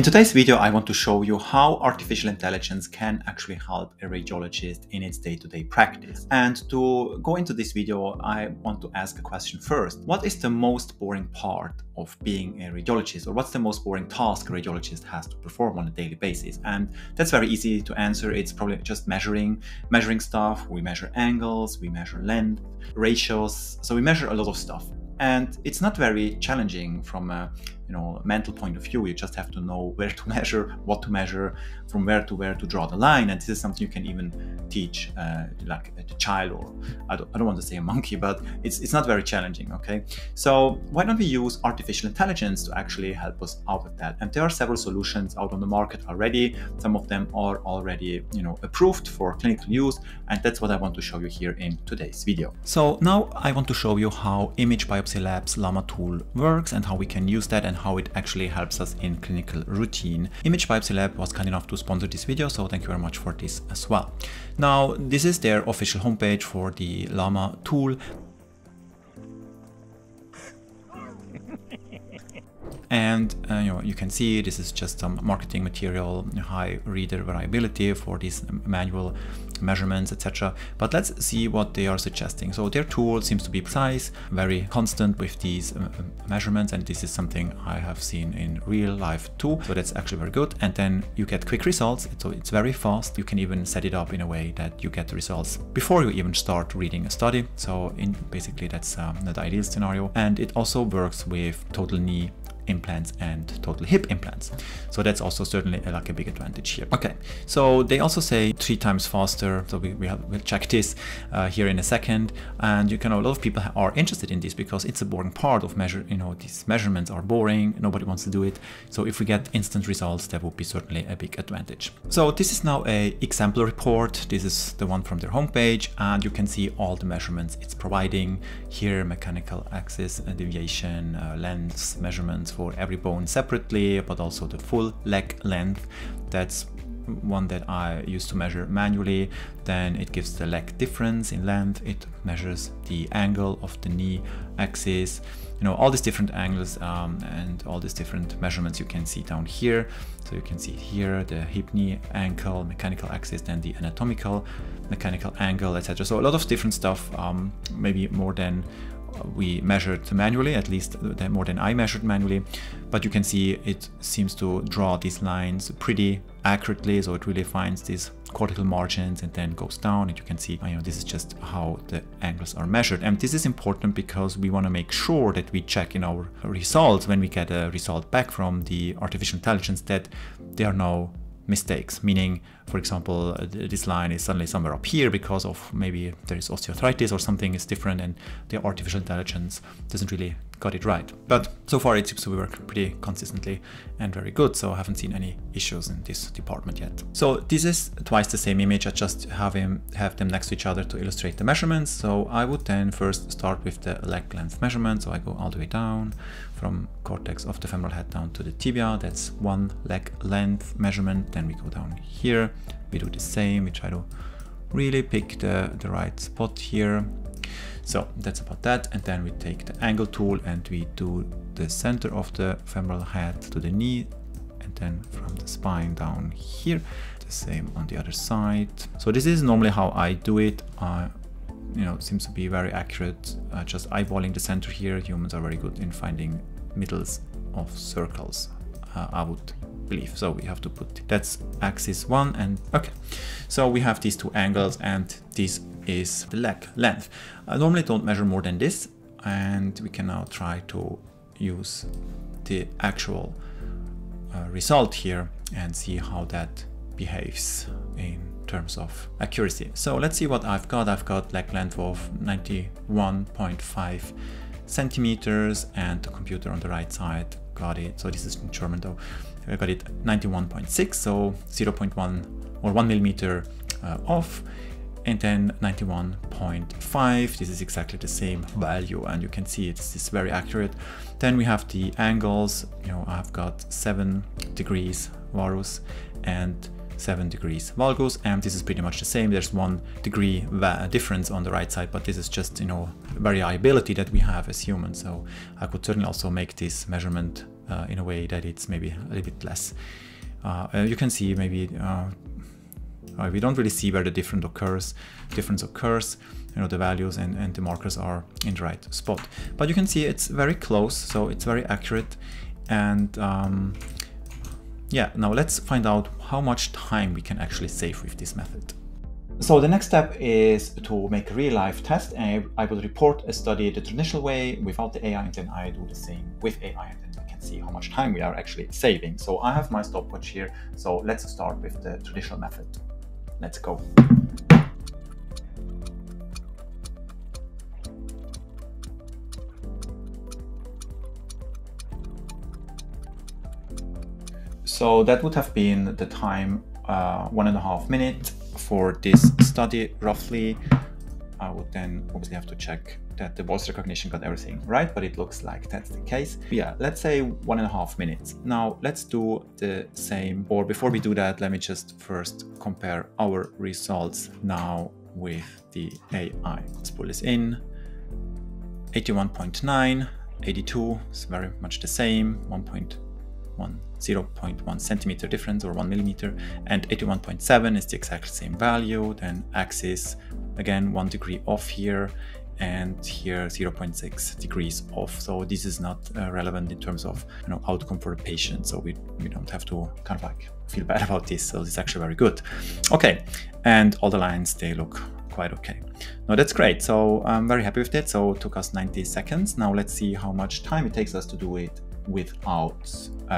In today's video, I want to show you how artificial intelligence can actually help a radiologist in its day-to-day practice. And to go into this video, I want to ask a question first. What is the most boring part of being a radiologist, or what's the most boring task a radiologist has to perform on a daily basis? And that's very easy to answer. It's probably just measuring stuff. We measure angles, we measure length, ratios. So we measure a lot of stuff. And it's not very challenging from a mental point of view. You just have to know where to measure, what to measure, from where to draw the line. And this is something you can even teach like a child, or I don't want to say a monkey, but it's not very challenging, okay? So why don't we use artificial intelligence to actually help us out with that? And there are several solutions out on the market already. Some of them are already approved for clinical use, and that's what I want to show you here in today's video. So now I want to show you how Image Biopsy Lab's LAMA tool works and how we can use that and how it actually helps us in clinical routine. Image Biopsy Lab was kind enough to sponsor this video, so thank you very much for this as well. Now, this is their official homepage for the LAMA tool. And you can see this is just some marketing material, high reader variability for these manual measurements, etc. But let's see what they are suggesting. So their tool seems to be precise, very constant with these measurements, and this is something I have seen in real life too. So that's actually very good. And then you get quick results, so it's very fast. You can even set it up in a way that you get the results before you even start reading a study. So basically that's not the ideal scenario. And it also works with total knee implants and total hip implants. So that's also certainly like a big advantage here. Okay, so they also say 3 times faster. So we'll check this here in a second. And a lot of people are interested in this because it's a boring part of measure. These measurements are boring. Nobody wants to do it. So if we get instant results, that would be certainly a big advantage. So this is now a example report. This is the one from their homepage, and you can see all the measurements it's providing here: mechanical axis deviation, lengths, measurements for every bone separately, but also the full leg length. That's one that I used to measure manually. Then it gives the leg difference in length. It measures the angle of the knee axis, all these different angles and all these different measurements you can see down here. So you can see here the hip, knee, ankle, mechanical axis, then the anatomical, mechanical angle, etc. So a lot of different stuff, maybe more than we measured manually, at least more than I measured manually. But you can see it seems to draw these lines pretty accurately, so it really finds these cortical margins and then goes down. And you can see, this is just how the angles are measured. And this is important because we want to make sure that we check in our results when we get a result back from the artificial intelligence that there are no mistakes, meaning, for example, this line is suddenly somewhere up here because of maybe there is osteoarthritis or something is different, and the artificial intelligence doesn't really got it right. But so far it seems to work pretty consistently and very good, so I haven't seen any issues in this department yet. So this is twice the same image. I just have them next to each other to illustrate the measurements. So I would then first start with the leg length measurement. So I go all the way down from cortex of the femoral head down to the tibia. That's one leg length measurement. Then we go down here. We do the same. We try to really pick the right spot here. So that's about that. And then we take the angle tool and we do the center of the femoral head to the knee, and then from the spine down here. The same on the other side. So this is normally how I do it. Seems to be very accurate. Just eyeballing the center here. Humans are very good in finding middles of circles, I would believe. So we have to put that's axis 1, and okay. So we have these two angles, and this is the leg length. I normally don't measure more than this, and we can now try to use the actual result here and see how that behaves in terms of accuracy. So let's see what I've got. I've got leg length of 91.5 centimeters, and the computer on the right side got it. So this is in German though. I got it 91.6, so 0.1 or 1 millimeter off. And then 91.5, this is exactly the same value, and you can see it's very accurate. Then we have the angles. I've got 7 degrees varus and 7 degrees valgus, and this is pretty much the same. There's 1 degree difference on the right side, but this is just variability that we have as humans. So I could certainly also make this measurement in a way that it's maybe a little bit less. You can see maybe we don't really see where the difference occurs, you know, the values and the markers are in the right spot. But you can see it's very close, so it's very accurate. And yeah, now let's find out how much time we can actually save with this method. So the next step is to make a real-life test, and I will report a study the traditional way without the AI, and then I do the same with AI, and then we can see how much time we are actually saving. So I have my stopwatch here, so let's start with the traditional method. Let's go. So that would have been the time, 1.5 minutes for this study roughly. I would then obviously have to check that the voice recognition got everything right, but it looks like that's the case. Yeah, let's say 1.5 minutes. Now let's do the same, or before we do that, let me just first compare our results now with the AI. Let's pull this in. 81.9, 82, it's very much the same, 0.1 centimeter difference, or 1 millimeter, and 81.7 is the exact same value. Then axis, again 1 degree off here, and here 0.6 degrees off. So this is not relevant in terms of, you know, outcome for the patient. So we don't have to kind of like feel bad about this. So it's actually very good. Okay, and all the lines, they look quite okay. No, that's great. So I'm very happy with that. So it took us 90 seconds. Now let's see how much time it takes us to do it without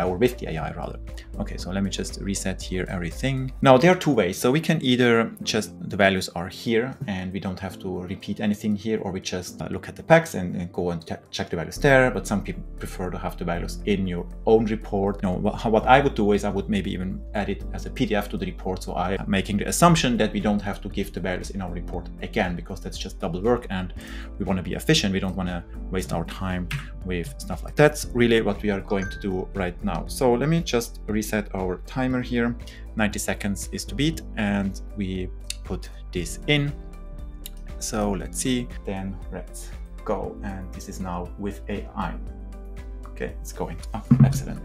or with the AI rather. Okay, so let me just reset here everything. Now there are two ways. So we can either just, the values are here and we don't have to repeat anything here, or we just look at the packs and go and check the values there. But some people prefer to have the values in your own report. You know, what I would do is I would maybe even add it as a PDF to the report. So I'm making the assumption that we don't have to give the values in our report again, because that's just double work and we want to be efficient. We don't want to waste our time with stuff like that. That's really what we are going to do right now. So let me just reset our timer here. 90 seconds is to beat, and we put this in. So let's see, then let's go. And this is now with AI. Okay, it's going. Oh, excellent.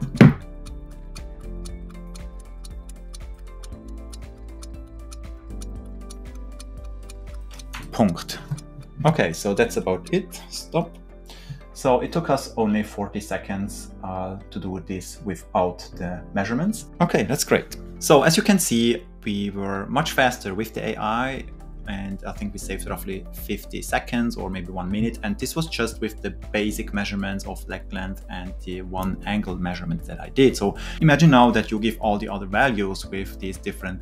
Punkt. Okay, so that's about it. Stop. So it took us only 40 seconds to do this without the measurements. Okay, that's great. So as you can see, we were much faster with the AI, and I think we saved roughly 50 seconds or maybe 1 minute. And this was just with the basic measurements of leg length and the one angle measurement that I did. So imagine now that you give all the other values with these different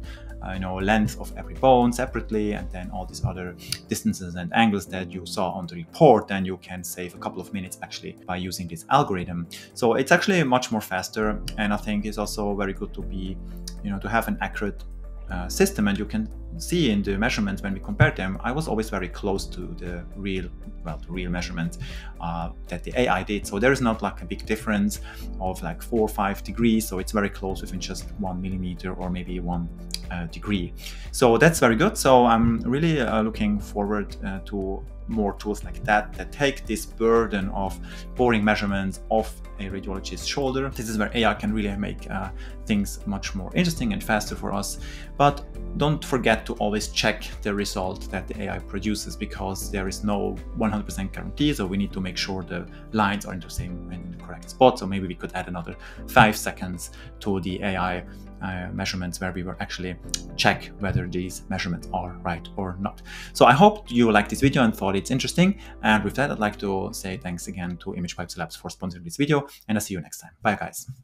you know, length of every bone separately, and then all these other distances and angles that you saw on the report, then you can save a couple of minutes actually by using this algorithm. So it's actually much more faster, and I think it's also very good to be, you know, to have an accurate system. And you can see in the measurements when we compare them, I was always very close to the real, well, the real measurement that the AI did. So there is not like a big difference of like 4 or 5 degrees. So it's very close within just 1 millimeter or maybe 1 degree. So that's very good. So I'm really looking forward to more tools like that, that take this burden of boring measurements off a radiologist's shoulder. This is where AI can really make things much more interesting and faster for us. But don't forget to always check the result that the AI produces, because there is no 100% guarantee. So we need to make sure the lines are in the same and correct spot. So maybe we could add another 5 seconds to the AI measurements, where we will actually check whether these measurements are right or not. So I hope you liked this video and thought it's interesting. And with that, I'd like to say thanks again to Image Biopsy Labs for sponsoring this video, and I'll see you next time. Bye guys.